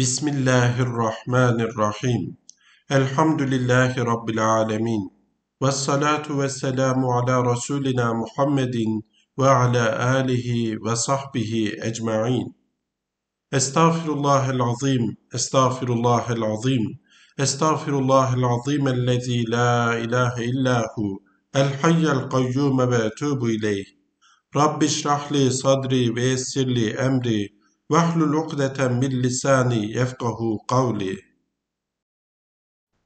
Bismillahirrahmanirrahim. Elhamdülillahi Rabbil alemin. Vessalatu vesselamu ala Resulina Muhammedin ve ala alihi ve sahbihi ecma'in. Estağfirullahel azim, estağfirullahel azim, estağfirullahel azim ellezî la ilahe illahu, el hayyel kayyume ve tubu ileyh. Rabbi şrahli sadri ve yessirli emri. وَحْلُلْ عُقْدَةً مِنْ لِسَانِي يَفْقَهُوا قَوْلِي.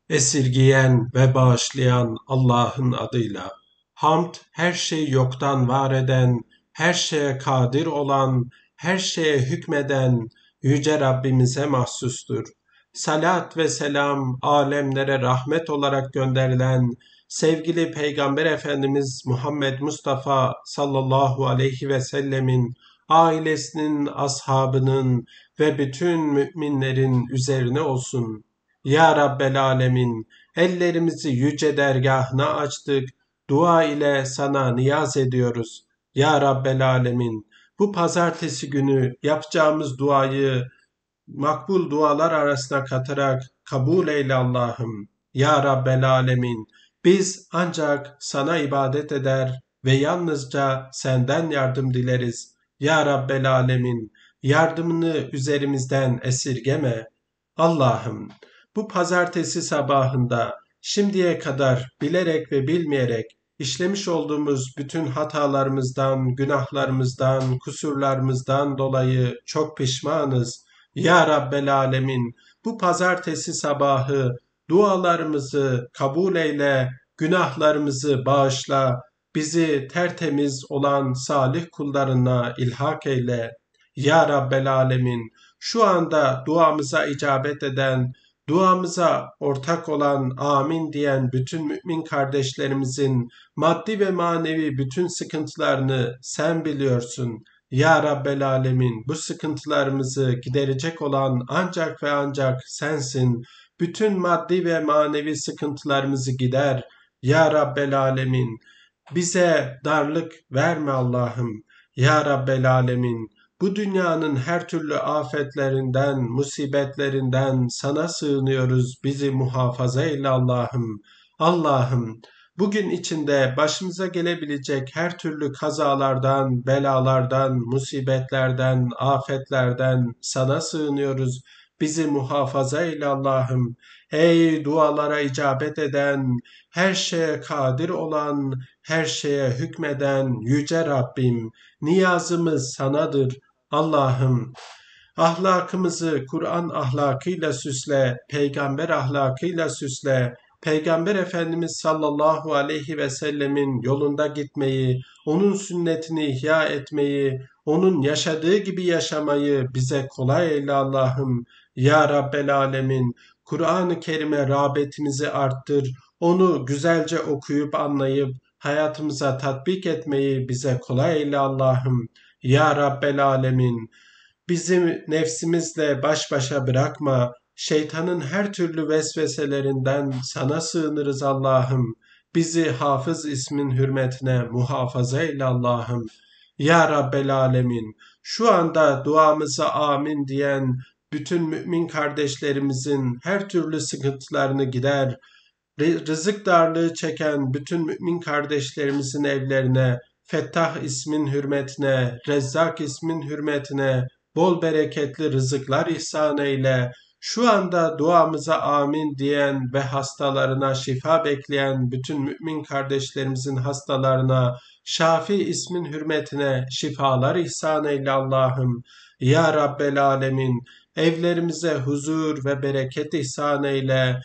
Esirgiyen ve bağışlayan Allah'ın adıyla. Hamd, her şeyi yoktan var eden, her şeye kadir olan, her şeye hükmeden yüce Rabbimize mahsustur. Salat ve selam, alemlere rahmet olarak gönderilen sevgili Peygamber Efendimiz Muhammed Mustafa sallallahu aleyhi ve sellemin ailesinin, ashabının ve bütün müminlerin üzerine olsun. Ya Rabbel Alemin, ellerimizi yüce dergâhına açtık, dua ile sana niyaz ediyoruz. Ya Rabbel Alemin, bu pazartesi günü yapacağımız duayı makbul dualar arasına katarak kabul eyle Allah'ım. Ya Rabbel Alemin, biz ancak sana ibadet eder ve yalnızca senden yardım dileriz. Ya Rabbel Alemin, yardımını üzerimizden esirgeme. Allah'ım, bu pazartesi sabahında şimdiye kadar bilerek ve bilmeyerek işlemiş olduğumuz bütün hatalarımızdan, günahlarımızdan, kusurlarımızdan dolayı çok pişmanız. Ya Rabbel Alemin, bu pazartesi sabahı dualarımızı kabul eyle, günahlarımızı bağışla. Bizi tertemiz olan salih kullarına ilhak eyle. Ya Rabbel Alemin, şu anda duamıza icabet eden, duamıza ortak olan amin diyen bütün mümin kardeşlerimizin maddi ve manevi bütün sıkıntılarını sen biliyorsun. Ya Rabbel Alemin, bu sıkıntılarımızı giderecek olan ancak ve ancak sensin. Bütün maddi ve manevi sıkıntılarımızı gider. Ya Rabbel Alemin, bize darlık verme Allah'ım. Ya Rabbel Alemin, bu dünyanın her türlü afetlerinden, musibetlerinden sana sığınıyoruz. Bizi muhafaza eyle Allah'ım. Allah'ım, bugün içinde başımıza gelebilecek her türlü kazalardan, belalardan, musibetlerden, afetlerden sana sığınıyoruz. Bizi muhafaza eyle Allah'ım. Ey dualara icabet eden, her şeye kadir olan, her şeye hükmeden yüce Rabbim, niyazımız sanadır Allah'ım. Ahlakımızı Kur'an ahlakıyla süsle, peygamber ahlakıyla süsle. Peygamber Efendimiz sallallahu aleyhi ve sellemin yolunda gitmeyi, onun sünnetini ihya etmeyi, onun yaşadığı gibi yaşamayı bize kolay eyle Allah'ım. Ya Rabbel Alemin, Kur'an-ı Kerim'e rağbetimizi arttır, onu güzelce okuyup anlayıp hayatımıza tatbik etmeyi bize kolay eyle Allah'ım. Ya Rabbel Alemin, bizi nefsimizle baş başa bırakma, şeytanın her türlü vesveselerinden sana sığınırız Allah'ım. Bizi hafız ismin hürmetine muhafaza eyle Allah'ım. Ya Rabbel Alemin, şu anda duamıza amin diyen bütün mümin kardeşlerimizin her türlü sıkıntılarını gider, rızık darlığı çeken bütün mümin kardeşlerimizin evlerine, Fettah ismin hürmetine, Rezzak ismin hürmetine bol bereketli rızıklar ihsan eyle. Şu anda duamıza amin diyen ve hastalarına şifa bekleyen bütün mümin kardeşlerimizin hastalarına Şafi ismin hürmetine şifalar ihsan eyle Allah'ım. Ya Rabbel Alemin, evlerimize huzur ve bereket ihsan eyle.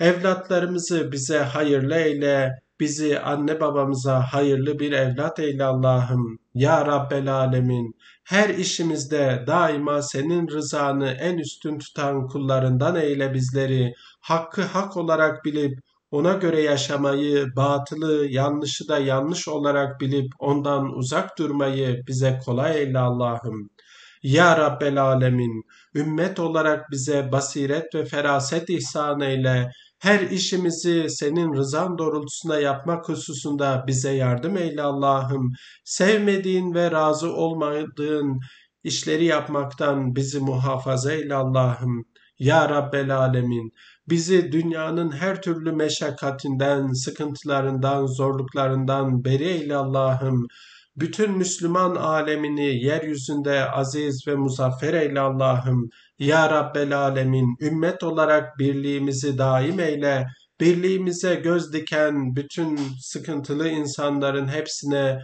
Evlatlarımızı bize hayırlı eyle. Bizi anne babamıza hayırlı bir evlat eyle Allah'ım. Ya Rabbel Alemin, her işimizde daima senin rızanı en üstün tutan kullarından eyle bizleri. Hakkı hak olarak bilip ona göre yaşamayı, batılı, yanlışı da yanlış olarak bilip ondan uzak durmayı bize kolay eyle Allah'ım. Ya Rabbel Alemin, ümmet olarak bize basiret ve feraset ihsan eyle. Her işimizi senin rızan doğrultusunda yapmak hususunda bize yardım eyle Allah'ım. Sevmediğin ve razı olmadığın işleri yapmaktan bizi muhafaza eyle Allah'ım. Ya Rabbel Alemin, bizi dünyanın her türlü meşakkatinden, sıkıntılarından, zorluklarından beri eyle Allah'ım. Bütün Müslüman alemini yeryüzünde aziz ve muzaffer eyle Allah'ım. Ya Rabbel Alemin, ümmet olarak birliğimizi daim eyle. Birliğimize göz diken bütün sıkıntılı insanların hepsine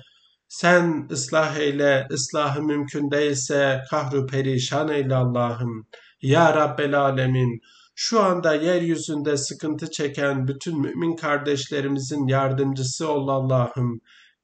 sen ıslah eyle, ıslahı mümkün değilse kahru perişan eyle Allah'ım. Ya Rabbel Alemin, şu anda yeryüzünde sıkıntı çeken bütün mümin kardeşlerimizin yardımcısı ol Allah'ım.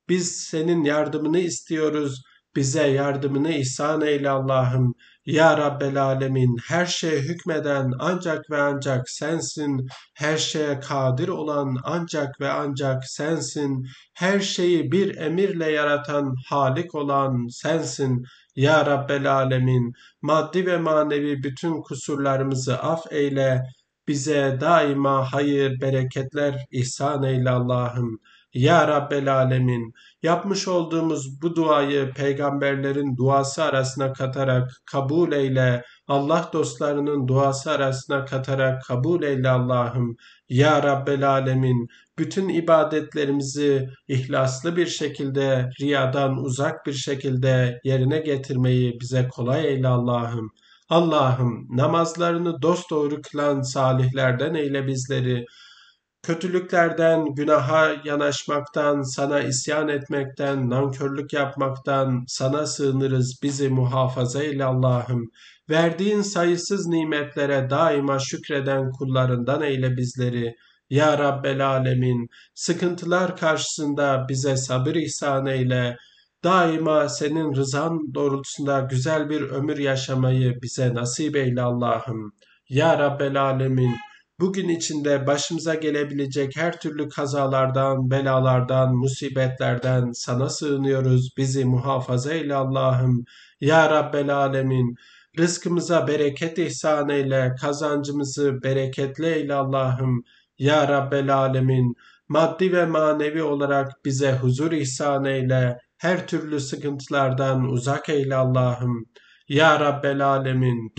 Biz senin yardımını istiyoruz, bize yardımını ihsan eyle Allah'ım. Ya Rabbel Alemin, her şeye hükmeden ancak ve ancak sensin, her şeye kadir olan ancak ve ancak sensin, her şeyi bir emirle yaratan Halik olan sensin. Ya Rabbel Alemin, maddi ve manevi bütün kusurlarımızı af eyle, bize daima hayır, bereketler ihsan eyle Allah'ım. Ya Rabbel Alemin, yapmış olduğumuz bu duayı peygamberlerin duası arasına katarak kabul eyle, Allah dostlarının duası arasına katarak kabul eyle Allah'ım. Ya Rabbel Alemin, bütün ibadetlerimizi ihlaslı bir şekilde, riyadan uzak bir şekilde yerine getirmeyi bize kolay eyle Allah'ım. Allah'ım, namazlarını dosdoğru kılan salihlerden eyle bizleri. Kötülüklerden, günaha yanaşmaktan, sana isyan etmekten, nankörlük yapmaktan sana sığınırız, bizi muhafaza eyle Allah'ım. Verdiğin sayısız nimetlere daima şükreden kullarından eyle bizleri. Ya Rabbel Alemin, sıkıntılar karşısında bize sabır ihsan eyle. Daima senin rızan doğrultusunda güzel bir ömür yaşamayı bize nasip eyle Allah'ım. Ya Rabbel Alemin, bugün içinde başımıza gelebilecek her türlü kazalardan, belalardan, musibetlerden sana sığınıyoruz. Bizi muhafaza eyle Allah'ım. Ya Rabbel Alemin, rızkımıza bereket ihsan eyle, kazancımızı bereketle eyle Allah'ım. Ya Rabbel Alemin, maddi ve manevi olarak bize huzur ihsan eyle, her türlü sıkıntılardan uzak eyle Allah'ım. Ya Rabbel Alemin,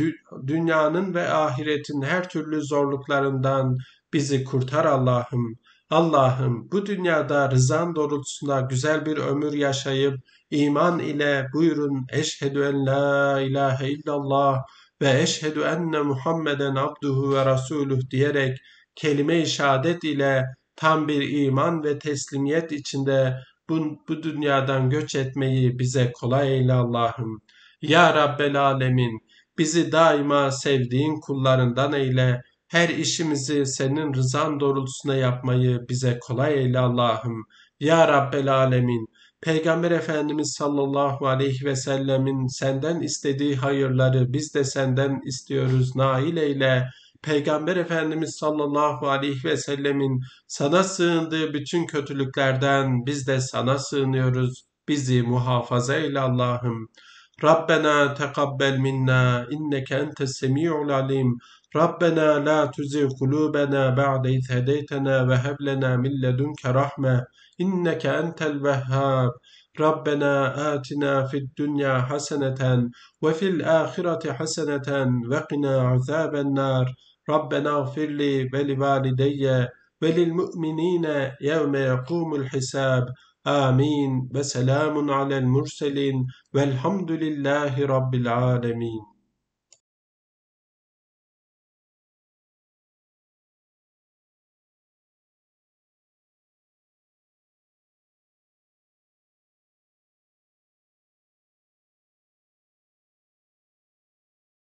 dünyanın ve ahiretin her türlü zorluklarından bizi kurtar Allah'ım. Allah'ım, bu dünyada rızan doğrultusunda güzel bir ömür yaşayıp iman ile buyurun eşhedü en la ilahe illallah ve eşhedü enne Muhammeden abduhu ve rasuluh diyerek kelime-i şehadet ile tam bir iman ve teslimiyet içinde bu dünyadan göç etmeyi bize kolay eyle Allah'ım. Ya Rabbel Alemin, bizi daima sevdiğin kullarından eyle, her işimizi senin rızan doğrultusunda yapmayı bize kolay eyle Allah'ım. Ya Rabbel Alemin, Peygamber Efendimiz sallallahu aleyhi ve sellemin senden istediği hayırları biz de senden istiyoruz, nail eyle. Peygamber Efendimiz sallallahu aleyhi ve sellemin sana sığındığı bütün kötülüklerden biz de sana sığınıyoruz, bizi muhafaza eyle Allah'ım. ربنا تقبل منا إنك أنت السميع العليم ربنا لا تزغ قلوبنا بعد إذ هديتنا وهب لنا من لدنك رحمة إنك أنت الوهاب ربنا آتنا في الدنيا حسنة وفي الآخرة حسنة وقنا عذاب النار ربنا اغفر لي ولوالدي وللمؤمنين يوم يقوم الحساب آمين وسلام على المرسلين والحمد لله رب العالمين.